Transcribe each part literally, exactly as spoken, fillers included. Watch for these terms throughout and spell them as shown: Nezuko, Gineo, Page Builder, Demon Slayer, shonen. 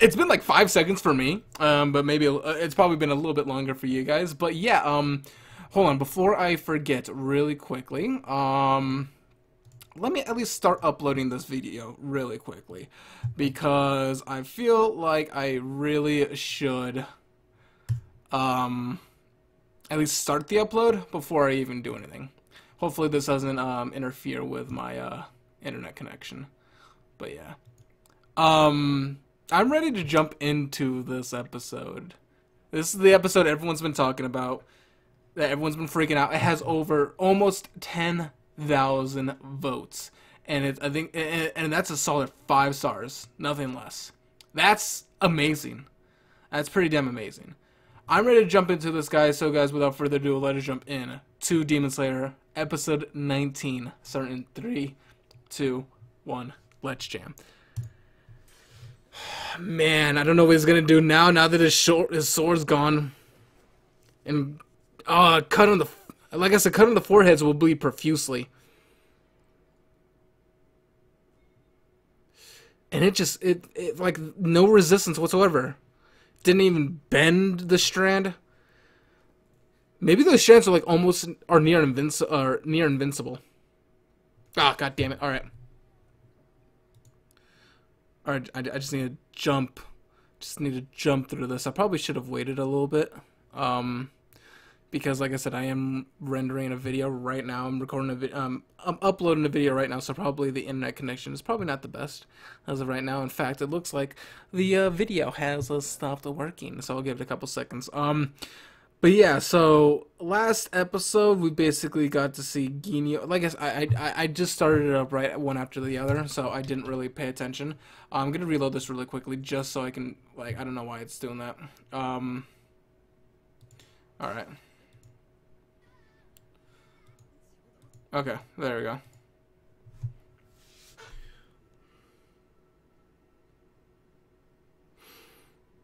it's been like five seconds for me, um, but maybe it's probably been a little bit longer for you guys. But yeah, um, hold on, before I forget really quickly, um, let me at least start uploading this video really quickly, because I feel like I really should um, at least start the upload before I even do anything. Hopefully this doesn't um, interfere with my uh, internet connection, but yeah. Um, I'm ready to jump into this episode. This is the episode everyone's been talking about, that everyone's been freaking out. It has over almost ten thousand votes, and it, I think, and, and that's a solid five stars, nothing less. That's amazing. That's pretty damn amazing. I'm ready to jump into this, guys. So, guys, without further ado, let us jump in to Demon Slayer episode nineteen. Starting in three, two, one. Let's jam. Man, I don't know what he's gonna do now. Now that his short, his sword's gone, and ah, uh, cut on the, like I said, cut on the foreheads will bleed profusely. And it just, it, it like no resistance whatsoever. Didn't even bend the strand. Maybe those strands are like almost are near invinci are near invincible. Ah, oh, god damn it! All right. Alright, I, I just need to jump. Just need to jump through this. I probably should have waited a little bit. Um, because, like I said, I am rendering a video right now. I'm recording a video. Um, I'm uploading a video right now, so probably the internet connection is probably not the best as of right now. In fact, it looks like the uh, video has uh, stopped working, so I'll give it a couple seconds. Um, but yeah, so last episode, we basically got to see Gineo. Like I said, I, I, I just started it up right one after the other, so I didn't really pay attention. I'm going to reload this really quickly just so I can, like, I don't know why it's doing that. Um, Alright. Okay, there we go.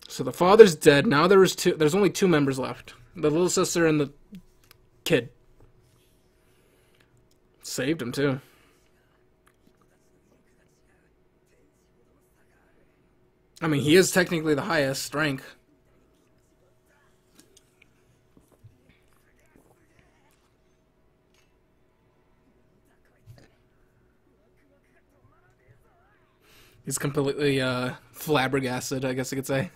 So the father's dead. Now there is two, there's only two members left. The little sister and the kid. Saved him too. I mean, he is technically the highest strength. He's completely uh, flabbergasted, I guess you could say.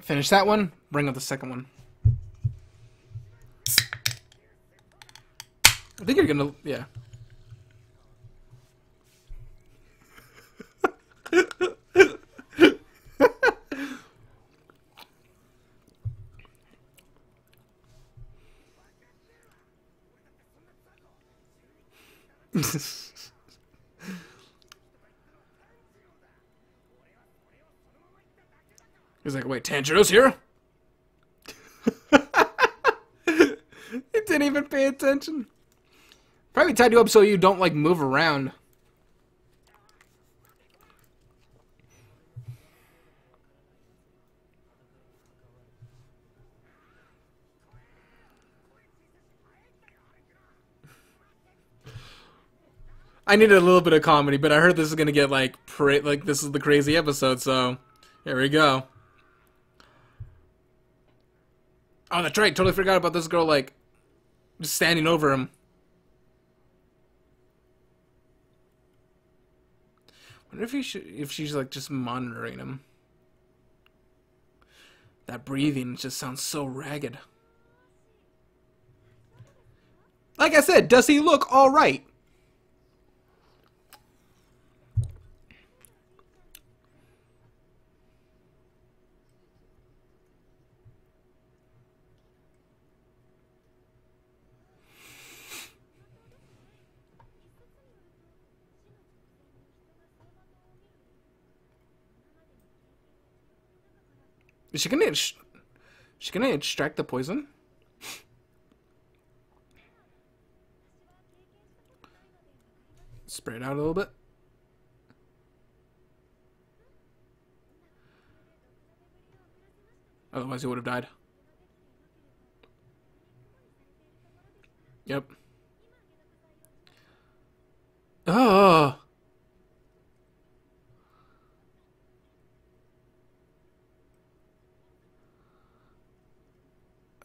Finish that one, bring up the second one. I think you're gonna, yeah. He's like, wait, Tanjiro's here? He didn't even pay attention. Probably tied you up so you don't, like, move around. I needed a little bit of comedy, but I heard this is gonna get like pra like this is the crazy episode, so here we go. Oh, that's right, totally forgot about this girl like just standing over him. Wonder if he should if she's like just monitoring him. That breathing just sounds so ragged. Like I said, does he look alright? Is she gonna, is she gonna extract the poison? Spray it out a little bit. Otherwise he would have died. Yep. Oh.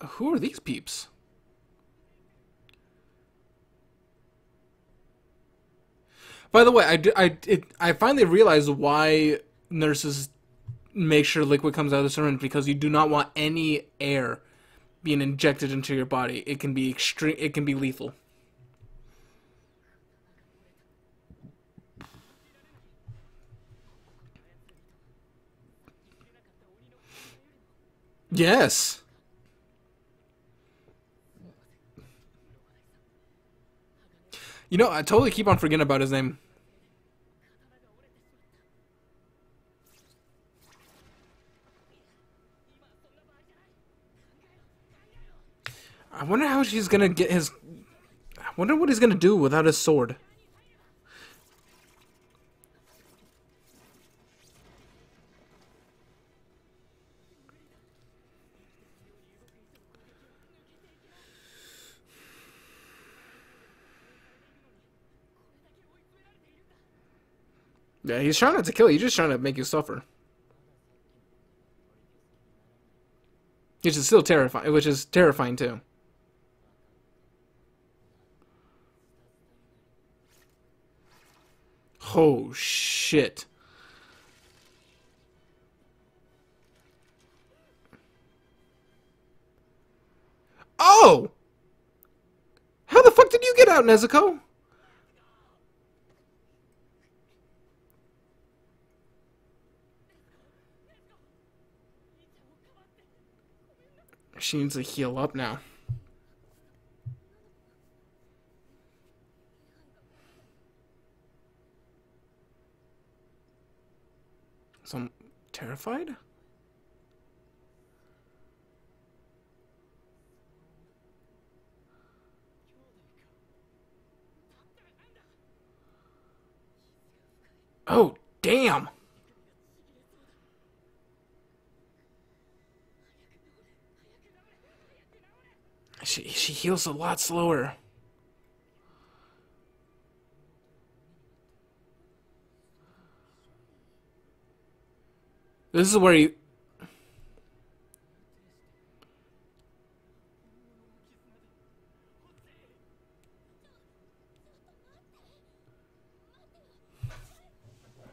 Who are these peeps? By the way, I, do, I, it, I finally realized why nurses make sure liquid comes out of the syringe, because you do not want any air being injected into your body. It can be extreme. It can be lethal. Yes. You know, I totally keep on forgetting about his name. I wonder how she's gonna get his... I wonder what he's gonna do without his sword. Yeah, he's trying not to kill you. He's just trying to make you suffer. Which is still terrifying. Which is terrifying too. Oh shit. Oh! How the fuck did you get out, Nezuko? She needs to heal up now. So I'm terrified? Oh, damn! She, she heals a lot slower. This is where you...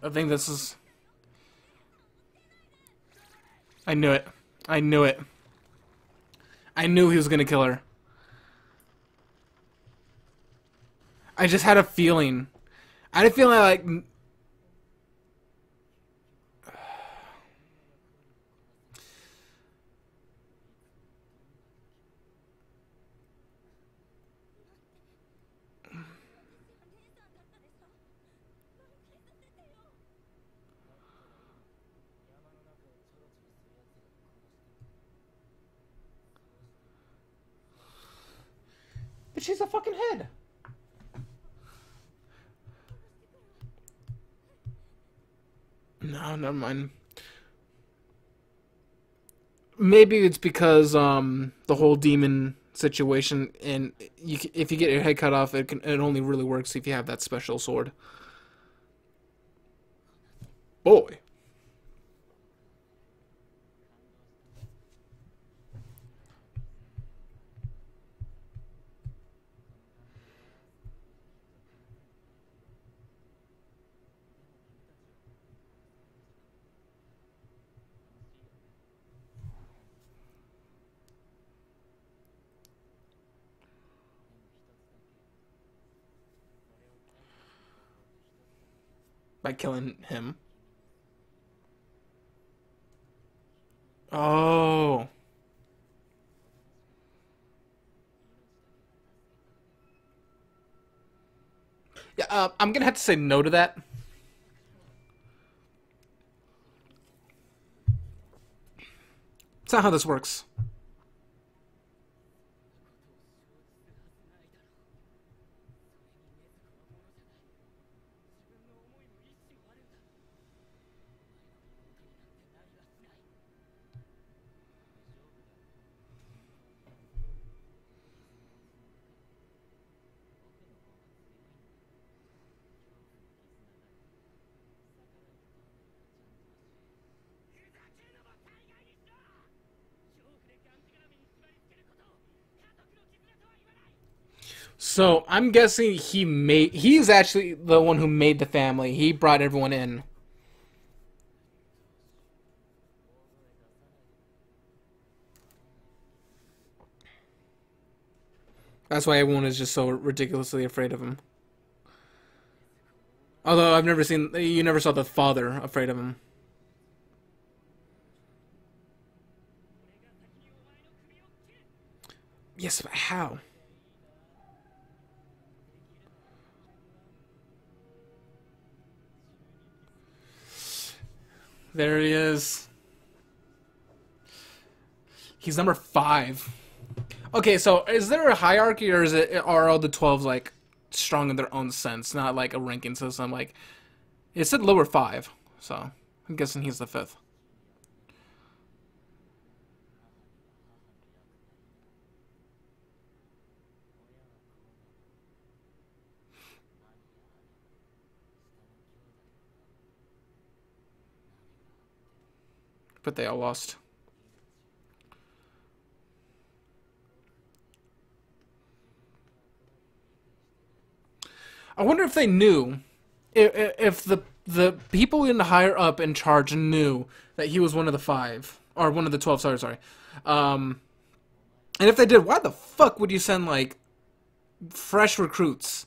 I think this is... I knew it. I knew it. I knew he was gonna kill her. I just had a feeling. I had a feeling like... But she's a fucking head. No, never mind. Maybe it's because um the whole demon situation, and you, if you get your head cut off, it can it only really works if you have that special sword. Boy. By killing him. Oh. Yeah, uh, I'm gonna have to say no to that. It's not how this works. So I'm guessing he made. He's actually the one who made the family. He brought everyone in. That's why everyone is just so ridiculously afraid of him. Although I've never seen, you never saw the father afraid of him. Yes, but how? There he is. He's number five. Okay, so is there a hierarchy, or is it are all the twelve like strong in their own sense, not like a ranking system? Like it said, lower five, so I'm guessing he's the fifth. But they all lost. I wonder if they knew, if, if the the people in the higher up in charge knew that he was one of the five, or one of the twelve, sorry, sorry. Um, and if they did, why the fuck would you send, like, fresh recruits?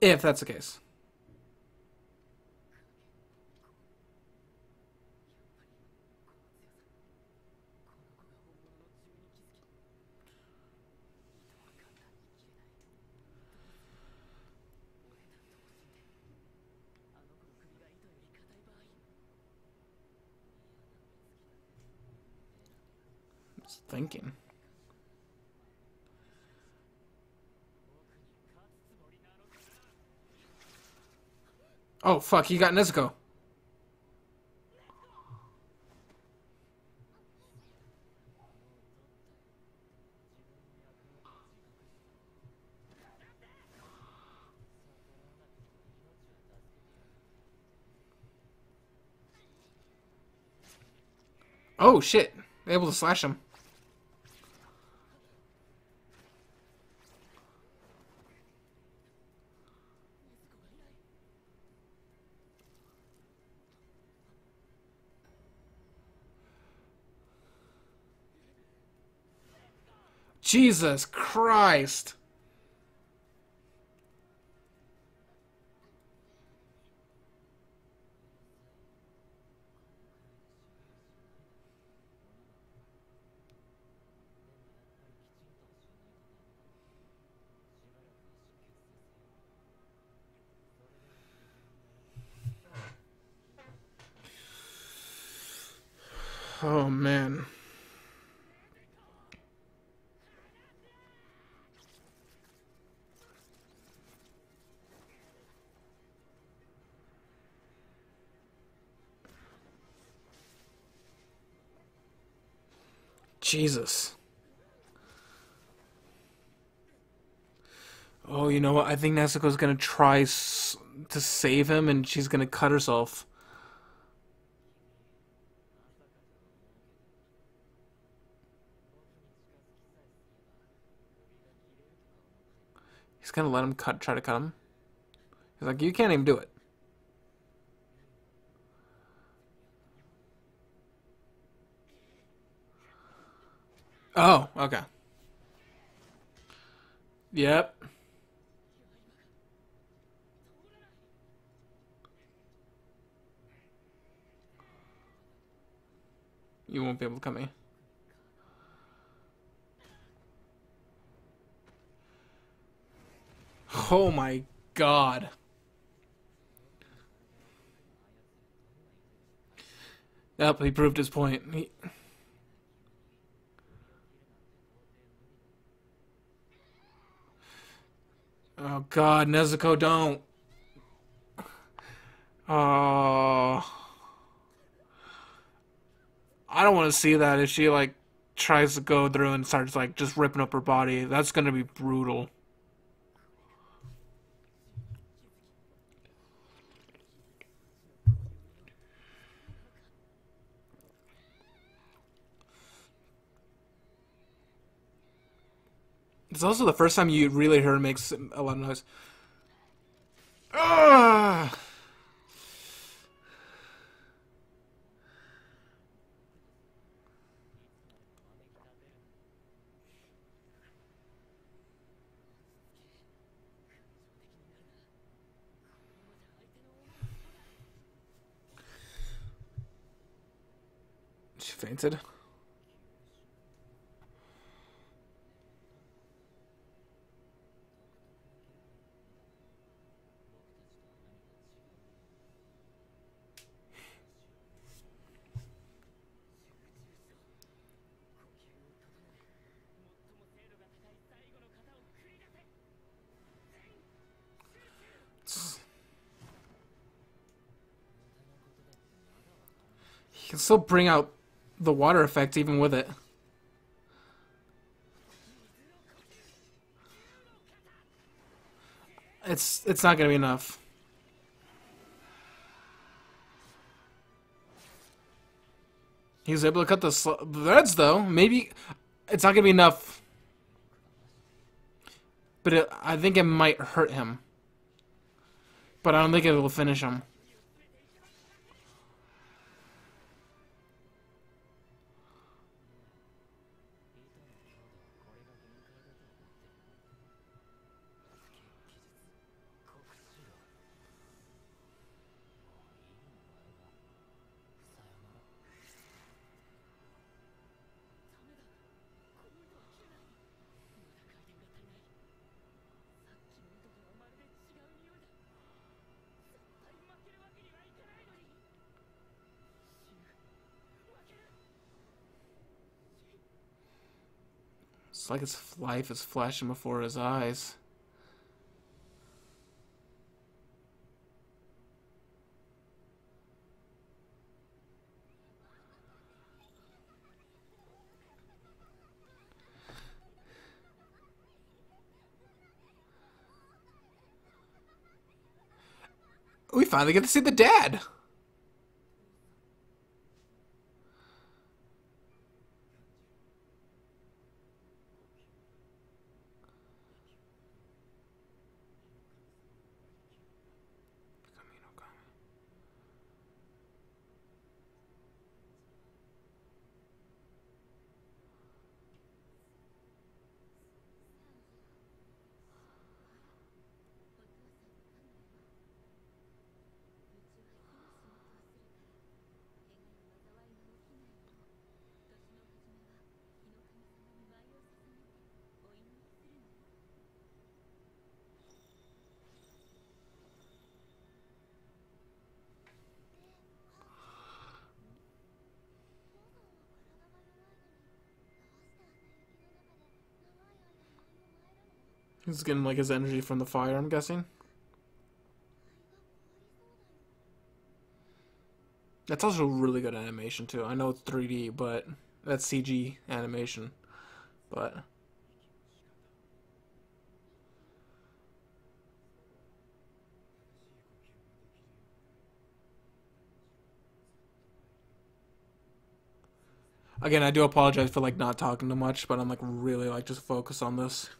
If that's the case. Thinking. Oh fuck, he got Nezuko. Oh shit, able to slash him. Jesus Christ. Oh, man. Jesus. Oh, you know what? I think Nezuko's gonna try s to save him, and she's gonna cut herself. He's gonna let him cut, try to cut him. He's like, you can't even do it. Oh, okay. Yep. You won't be able to cut me. Oh my God. Yep, he proved his point. He... Oh God, Nezuko, don't. Oh. I don't want to see that if she, like, tries to go through and starts, like, just ripping up her body. That's going to be brutal. It's also the first time you really hear it makes a lot of noise. Ah! She fainted. Can still bring out the water effect even with it. It's it's not gonna be enough. He was able to cut the threads though. Maybe it's not gonna be enough, but it, I think it might hurt him. But I don't think it will finish him. It's like his life is flashing before his eyes. We finally get to see the dad! He's getting like his energy from the fire, I'm guessing. That's also really good animation too. I know it's three D, but that's C G animation. But again, I do apologize for like not talking too much, but I'm like really like just focus on this.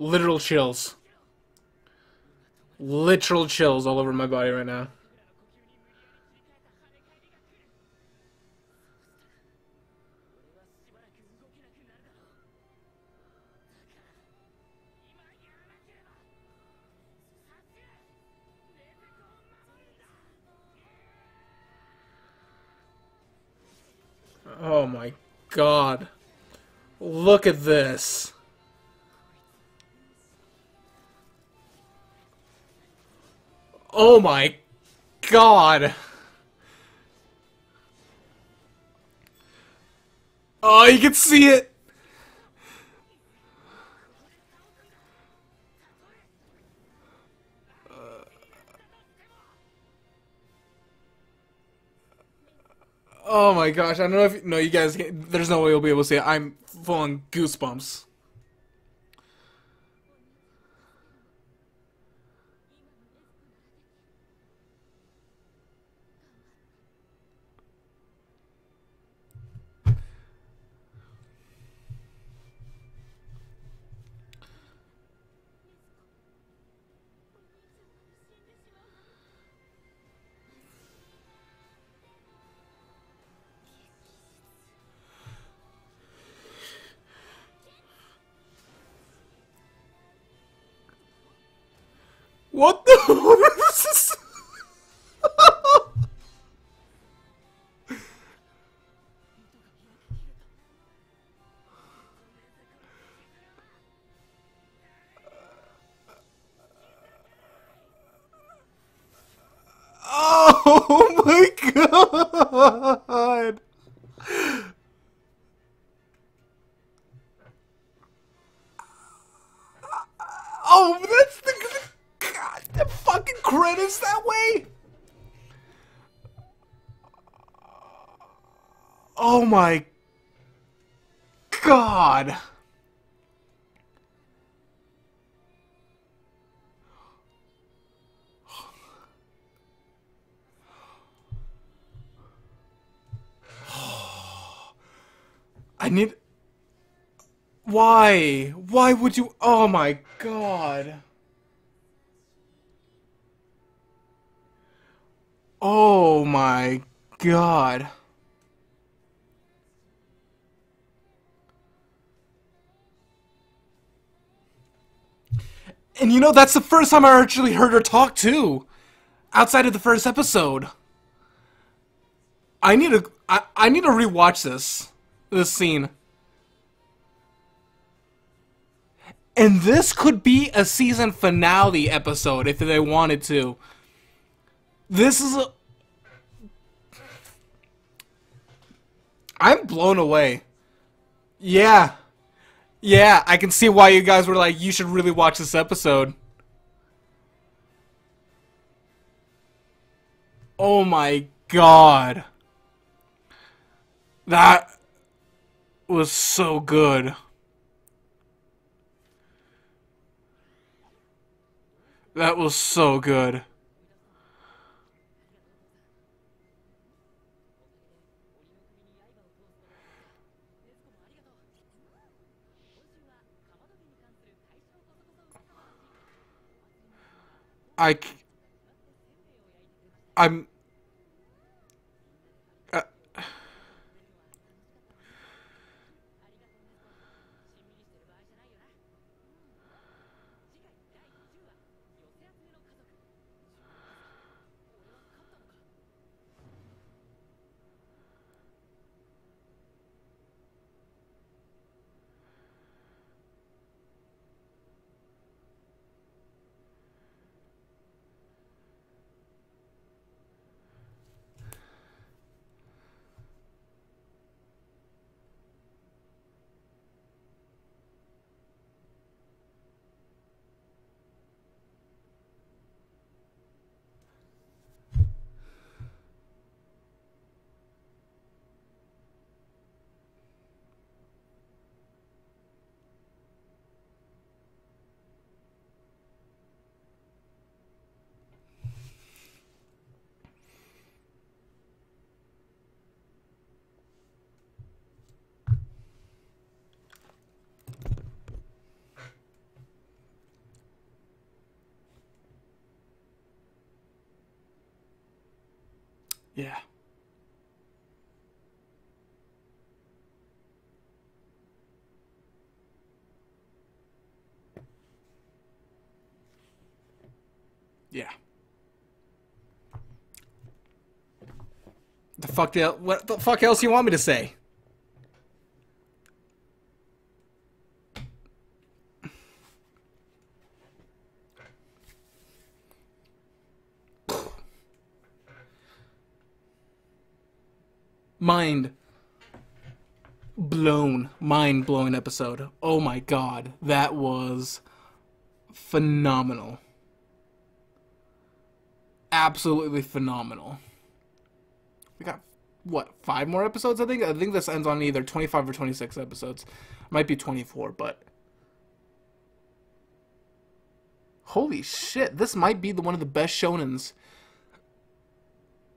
Literal chills. Literal chills all over my body right now. Oh my God. Look at this. Oh my God! Oh, you can see it! Oh my gosh, I don't know if... No, you guys... There's no way you'll be able to see it. I'm full on goosebumps. What the? What is this? Oh my God! Oh, that's the. The fucking credits that way? Oh my God. I need... Why? Why would you... Oh my God. Oh my God. And you know, that's the first time I actually heard her talk too. Outside of the first episode. I need to I, I need to rewatch this this scene. And this could be a season finale episode if they wanted to. This is a... I'm blown away. Yeah. Yeah, I can see why you guys were like, you should really watch this episode. Oh my God. That was so good. That was so good. I, I'm, uh, yeah. Yeah. The fuck the what the fuck else you want me to say? Mind blown, mind blowing episode. Oh my God, that was phenomenal. Absolutely phenomenal. We got what, five more episodes, I think? I think this ends on either twenty-five or twenty-six episodes. Might be twenty-four, but... holy shit, this might be the, one of the best shonens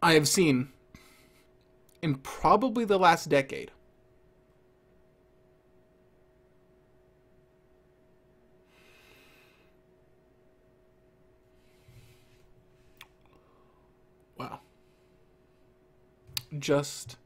I have seen in probably the last decade. Wow. Just...